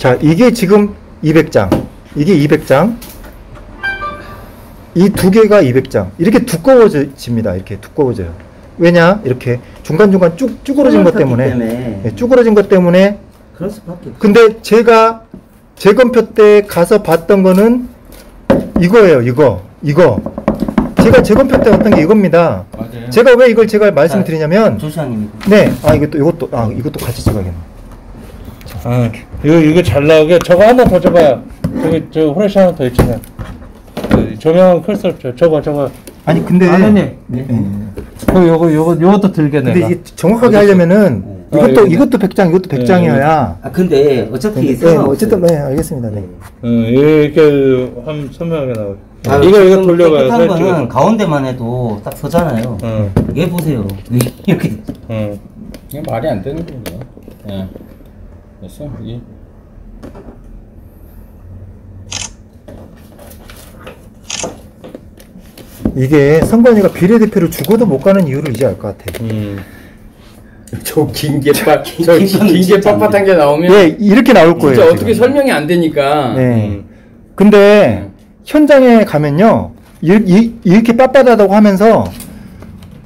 자, 이게 지금 200장, 이게 200장, 이 두 개가 200장. 이렇게 두꺼워집니다. 이렇게 두꺼워져요. 왜냐? 이렇게 중간중간 쭉 쭈그러진 것 때문에. 네, 쭈그러진 것 때문에. 그럴 수밖에. 근데 제가 재검표 때 가서 봤던 거는 이거예요. 이거. 제가 재검표 때 봤던 게 이겁니다. 맞아요. 제가 왜 이걸 제가 말씀드리냐면. 조수장님. 네. 아, 이것도 같이 찍어야겠네. 아, 이거 잘 나오게. 저거 하나 더 줘봐요. 저기, 저 후레쉬 하나 더 있잖아요. 조명은 클 수 없죠. 저거. 아니, 근데. 아니, 요것도 들게 내가. 근데 이게 정확하게 하려면은, 이것도 100장, 이것도 100장이어야. 아, 근데, 어차피. 네, 어쨌든, 네, 알겠습니다. 네. 이렇게 하면 선명하게 나와요. 아, 이거 돌려봐요. 깨끗한 거는 가운데만 해도 딱 서잖아요. 얘 보세요. 이렇게. 이게 말이 안 되는 거예요. 예. 됐어? 이게. 이게 선관위가 비례대표를 죽어도 못 가는 이유를 이제 알 것 같아. 저 긴 게 빳빳한 게 나오면. 예, 이렇게 나올 거예요. 진짜 어떻게 지금. 설명이 안 되니까. 네. 근데 현장에 가면요, 이렇게 빳빳하다고 하면서,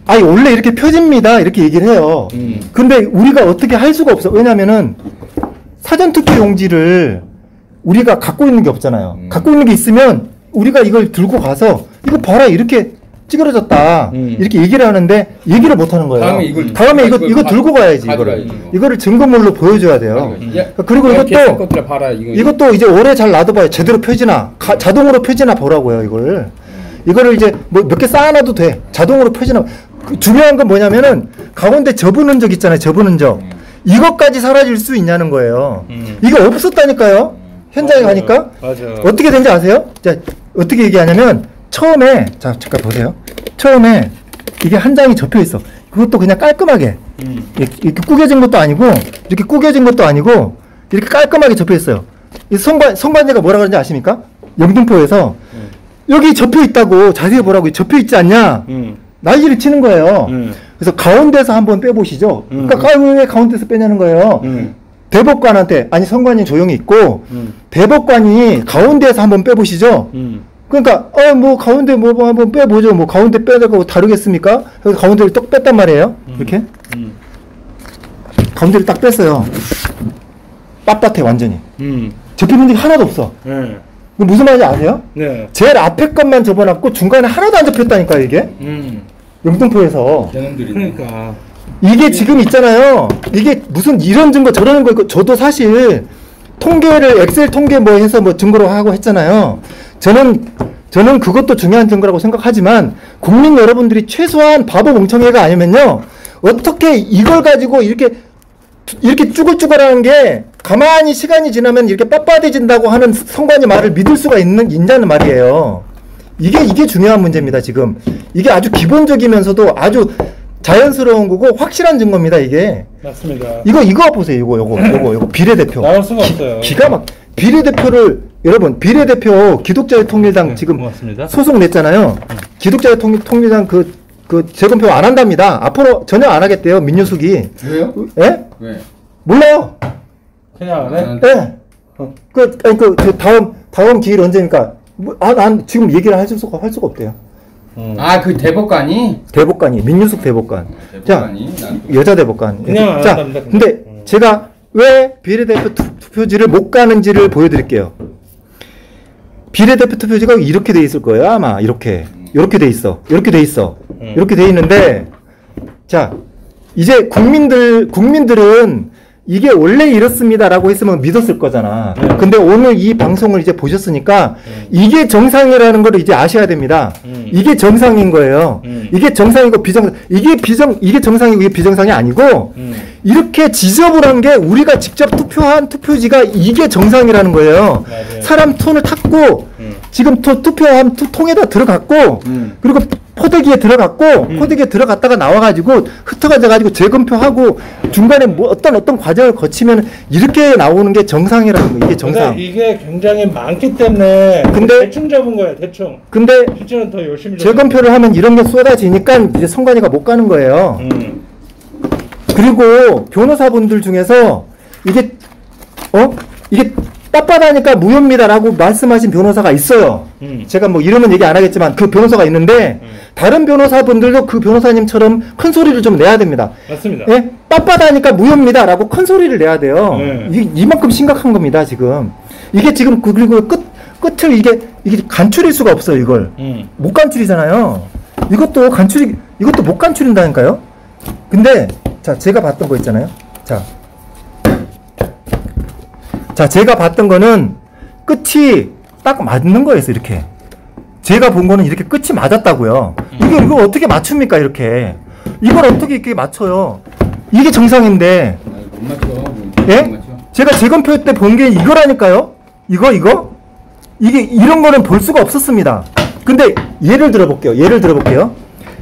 아니, 원래 이렇게 펴집니다. 이렇게 얘기를 해요. 근데 우리가 어떻게 할 수가 없어. 왜냐면은 사전투표 용지를 우리가 갖고 있는 게 없잖아요. 갖고 있는 게 있으면 우리가 이걸 들고 가서 이거 봐라 이렇게 찌그러졌다 이렇게 얘기를 하는데 얘기를 못 하는 거예요. 다음에 이거 들고 가야지. 이거를 증거물로 보여줘야 돼요. 그리고 이것도 이제 오래 잘 놔둬봐요. 제대로 펴지나 자동으로 펴지나 보라고요. 이거를 이제 뭐 몇 개 쌓아놔도 돼. 자동으로 펴지나. 그 중요한 건 뭐냐면은 가운데 접은 흔적 있잖아요. 접은 흔적 이것까지 사라질 수 있냐는 거예요. 이거 없었다니까요. 현장에 가니까. 맞아요. 어떻게 된지 아세요? 자, 어떻게 얘기하냐면 처음에, 자, 잠깐 보세요. 처음에 이게 한 장이 접혀 있어. 그것도 그냥 깔끔하게. 이렇게 구겨진 것도 아니고, 이렇게 구겨진 것도 아니고, 이렇게 깔끔하게 접혀 있어요. 이 선관위가 뭐라 그러는지 아십니까? 영등포에서 여기 접혀 있다고 자세히 보라고 접혀 있지 않냐? 난리를 치는 거예요. 그래서 가운데서 한번 빼보시죠. 그러니까 왜 가운데서 빼냐는 거예요. 대법관한테, 아니, 선관위 조용히 있고, 대법관이 가운데서 한번 빼보시죠. 그러니까 뭐 가운데 뭐 한번 빼보죠. 뭐 가운데 빼다가 다르겠습니까? 그래서 가운데를 딱 뺐단 말이에요. 이렇게 가운데를 딱 뺐어요. 빳빳해 완전히. 접힌 흔적이 하나도 없어. 무슨 말인지 아세요? 네. 제일 앞에 것만 접어놨고 중간에 하나도 안 접혔다니까 이게. 영등포에서. 그러니까. 이게 지금 있잖아요. 이게 무슨 이런 증거 저런 거 있고. 저도 사실 통계를 엑셀 통계 뭐 해서 뭐 증거로 하고 했잖아요. 저는 그것도 중요한 증거라고 생각하지만 국민 여러분들이 최소한 바보 멍청이가 아니면요 어떻게 이걸 가지고 이렇게 쭈글쭈글하는 게 가만히 시간이 지나면 이렇게 빳빳해진다고 하는 선관위 말을 믿을 수가 있냐는 말이에요. 이게 중요한 문제입니다. 지금 이게 아주 기본적이면서도 아주 자연스러운 거고 확실한 증거입니다. 이게 맞습니다. 이거 보세요. 이거 비례대표 나올 수가 없어요. 기가 막 비례대표를 여러분 비례대표 기독자유통일당 네, 지금 고맙습니다. 소송 냈잖아요. 기독자유통일당 그 재검표 안 한답니다. 앞으로 전혀 안 하겠대요. 민유숙이. 왜요? 예? 왜? 몰라요. 그냥 안 해? 예. 다음 기일 언제니까? 난 지금 얘기를 할 수가 없대요. 아, 그 대법관이? 대법관이 민유숙 대법관. 대법관이? 자, 여자 대법관. 그냥 자, 안 근데 제가 왜 비례대표 투표지를 못 가는지를 보여드릴게요. 비례대표 투표지가 이렇게 돼 있을 거예요. 아마 이렇게 이렇게 돼 있어. 이렇게 돼 있어. 이렇게 돼 있는데 자 이제 국민들은 이게 원래 이렇습니다라고 했으면 믿었을 거잖아. 근데 오늘 이 방송을 이제 보셨으니까 이게 정상이라는 걸 이제 아셔야 됩니다. 이게 정상인 거예요. 이게 정상이고 이게 정상이고 이게 비정상이 아니고 이렇게 지저분한 게 우리가 직접 투표한 투표지가 이게 정상이라는 거예요. 맞아요. 사람 손을 탔고 지금 투표함 통에다 들어갔고 그리고 포대기에 들어갔고 포대기에 들어갔다가 나와가지고 흩어가져가지고 재검표하고 중간에 뭐 어떤 과정을 거치면 이렇게 나오는 게 정상이라는 거. 이게 정상. 이게 굉장히 많기 때문에 근데 대충 잡은 거예요. 대충. 근데 실제는 더 열심히 재검표를 하면 이런 게 쏟아지니까 이제 선관위가 못 가는 거예요. 그리고 변호사분들 중에서 이게 빳빳하니까 무효입니다라고 말씀하신 변호사가 있어요. 제가 뭐 이름은 얘기 안 하겠지만 그 변호사가 있는데 다른 변호사분들도 그 변호사님처럼 큰 소리를 좀 내야 됩니다. 맞습니다. 예? 빳빳하니까 무효입니다라고 큰 소리를 내야 돼요. 네. 이만큼 심각한 겁니다, 지금. 이게 지금 그리고 끝을 이게 간추릴 수가 없어요, 이걸. 못 간추리잖아요. 이것도 못 간추린다니까요. 근데 자, 제가 봤던 거 있잖아요. 자, 제가 봤던 거는 끝이 딱 맞는 거였어요, 이렇게. 제가 본 거는 이렇게 끝이 맞았다고요. 이걸 어떻게 맞춥니까, 이렇게. 이걸 어떻게 이렇게 맞춰요. 이게 정상인데. 못 맞춰. 예? 못 맞춰. 제가 재검표 때 본 게 이거라니까요. 이게, 이런 거는 볼 수가 없었습니다. 근데 예를 들어볼게요.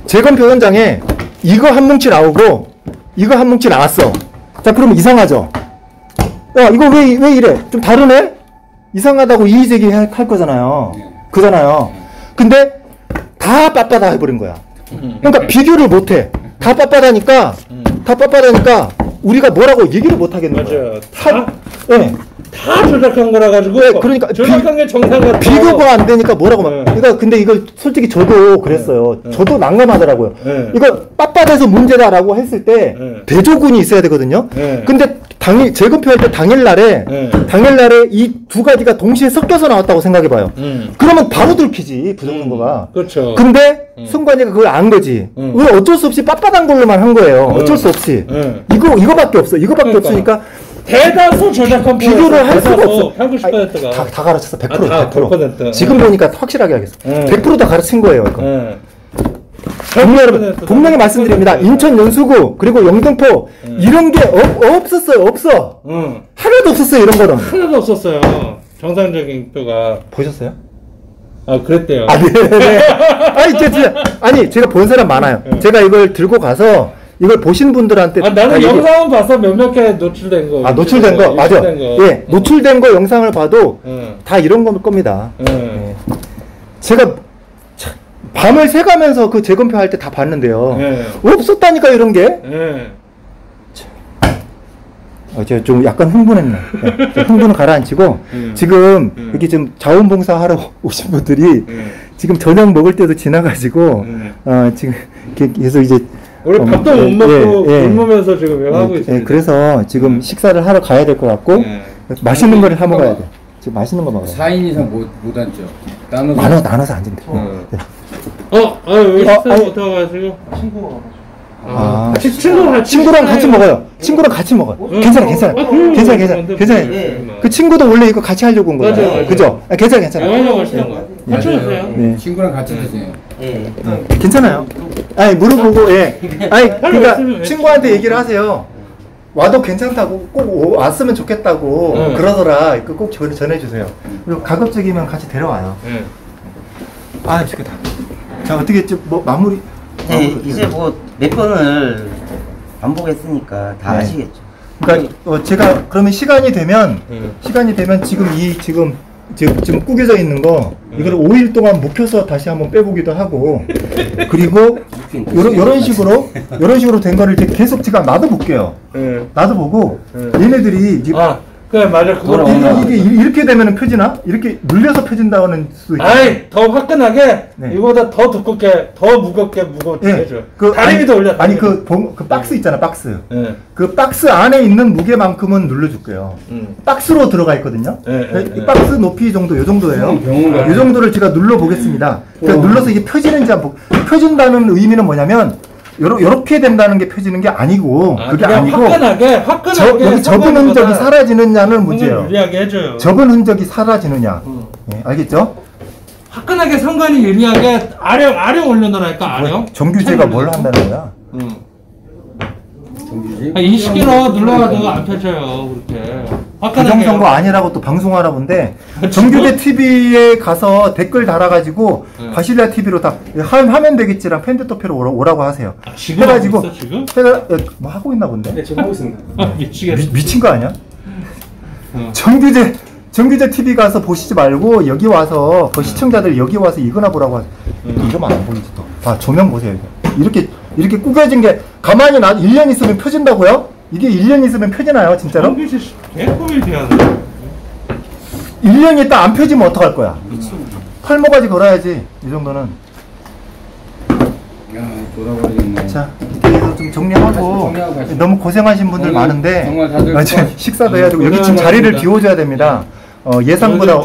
재검표 현장에 이거 한 뭉치 나오고, 이거 한 뭉치 나왔어. 자, 그럼 이상하죠? 야, 이거 왜 이래? 좀 다르네? 이상하다고 이의제기 할 거잖아요. 그잖아요. 근데 다 빳빳하 해버린 거야. 그러니까 비교를 못해. 다 빳빳하니까 우리가 뭐라고 얘기를 못 하겠는 거야. 맞아요. 다 조작한 거라 가지고. 네, 그러니까 조작한 게 정상 같아요. 비교가 안 되니까 뭐라고 막. 그러니까 근데 이걸 솔직히 저도 그랬어요. 저도 난감하더라고요. 이거 빳빳해서 문제다라고 했을 때 대조군이 있어야 되거든요. 근데 재검표할 때 당일날에 이 두 가지가 동시에 섞여서 나왔다고 생각해봐요. 그러면 바로 들키지, 부정선거가. 그렇죠. 근데 선관위가 그걸 안 거지. 어쩔 수 없이 빳빳한 걸로만 한 거예요. 어쩔 수 없이. 이거밖에 없어. 그러니까. 없으니까. 대다수 조작한 비교를 할 수가 없어. 다 가르쳤어. 100%. 100%. 지금 보니까 확실하게 알겠어. 100% 다 가르친 거예요. 분명히 말씀드립니다. 인천 연수구 그리고 영등포 이런 게 없었어요. 없어. 하나도 없었어요. 이런 거는 하나도 없었어요. 정상적인 표가 보셨어요? 아, 그랬대요. 아, 네네. 아니 제가 본 사람 많아요. 제가 이걸 들고 가서 이걸 보신 분들한테. 아, 나는 영상은 봐서 몇몇 개 노출된 거. 아, 노출된 거. 맞아. 예, 노출된 거 영상을 봐도 다 이런 걸 겁니다. 예. 제가 밤을 새가면서 그 재검표 할 때 다 봤는데요. 없었다니까, 이런 게. 제가 좀 약간 흥분했네. 흥분을 가라앉히고, 지금 이렇게 좀 자원봉사하러 오신 분들이 지금 저녁 먹을 때도 지나가지고, 지금 계속 이제. 우리 밥도 못 먹고 굶으면서 지금 하고 있어요. 그래서 지금 식사를 하러 가야 될 것 같고 맛있는 거를 사 먹어야 돼. 지금 맛있는 거 먹어요. 4인 이상 못 앉죠. 나눠서 앉은대. 식사 못 하고 가지고 친구가. 친구랑 같이 먹어요. 괜찮아. 그 친구도 원래 이거 같이 하려고 온 거잖아요. 그죠? 괜찮아. 같이 오세요. 친구랑 같이 드세요. 괜찮아요. 아니, 물어보고, 예. 아니, 그러니까 친구한테 얘기를 하세요. 와도 괜찮다고, 꼭 왔으면 좋겠다고, 그러더라. 꼭 전해주세요. 그리고 가급적이면 같이 데려와요. 아, 좋겠다. 자, 어떻게 했지? 뭐, 마무리. 네, 이제 뭐, 몇 번을 반복했으니까 다 아시겠죠. 그러니까, 제가, 그러면 시간이 되면 지금 구겨져 있는 거 이걸 5일 동안 묵혀서 다시 한번 빼보기도 하고 그리고 이런 식으로 된 거를 이제 계속 제가 나도 볼게요. 나도 보고 얘네들이 그래, 맞아. 이렇게 되면은 펴지나? 이렇게 눌려서 펴진다는 수도 있고. 아이, 더 화끈하게, 이거보다 더 두껍게, 더 무겁게 해줘. 다리미 더 올려. 아니, 그 박스 있잖아, 박스. 그 박스 안에 있는 무게만큼은 눌러줄게요. 박스로 들어가 있거든요. 이 박스 높이 정도, 요 정도예요. 요 정도를 제가 눌러보겠습니다. 그러니까 눌러서 이게 펴지는지 한번, 펴진다는 의미는 뭐냐면, 요렇게 된다는 게 펴지는 게 아니고, 그게 아니고, 화끈하게 여기 접은 흔적이 사라지느냐는 문제예요. 접은 흔적이 사라지느냐. 예, 알겠죠? 화끈하게 선관위 유리하게 아령 올려놓으라니까, 아령? 정규제가 뭘 한다는 거야? 정규제? 인식기로 눌러가지고 안 펴져요, 그렇게. 부정선거 아니라고 또 방송하라 본데, 정규제 TV에 가서 댓글 달아가지고, 과실라 TV로 다, 하면 되겠지랑 팬데토표로 오라고 하세요. 아, 지금 해가지고, 하고 있어, 지금? 뭐 하고 있나 본데? 네, 지금 하고 있습니다. 미치겠어. 미친 거 아니야? 정규제 TV 가서 보시지 말고, 여기 와서, 그 시청자들 여기 와서 이거나 보라고 하세요. 이러면 안 보이지 또. 아, 조명 보세요. 이렇게 꾸겨진 게, 가만히 1년 있으면 펴진다고요? 이게 1년 있으면 펴지나요, 진짜로? 정규제 개꿀이 돼야 돼. 1년 있다 안 펴지면 어떡할 거야? 팔목까지 걸어야지, 이 정도는. 야, 돌아버리겠네. 자, 이렇게 해서 좀 정리하고, 너무 고생하신 분들 많은데, 식사도 해야 되고, 여기 지금 자리를 비워줘야 됩니다. 예상보다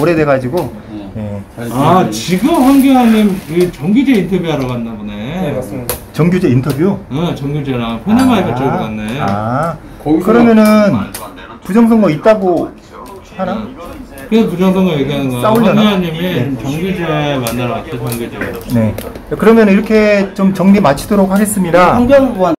오래돼가지고. 네. 아, 지금 황교안님 정규제 인터뷰하러 갔나 보네. 네, 맞습니다. 정규제 인터뷰? 응, 정규제랑 펜엔마이크 쪽으로 갔네. 아, 그러면은 부정선거 있다고 하나? 그게 부정선거 얘기하는 거야. 황교안님이 네. 정규제 만나러 왔죠, 정규제. 네. 그러면 이렇게 좀 정리 마치도록 하겠습니다.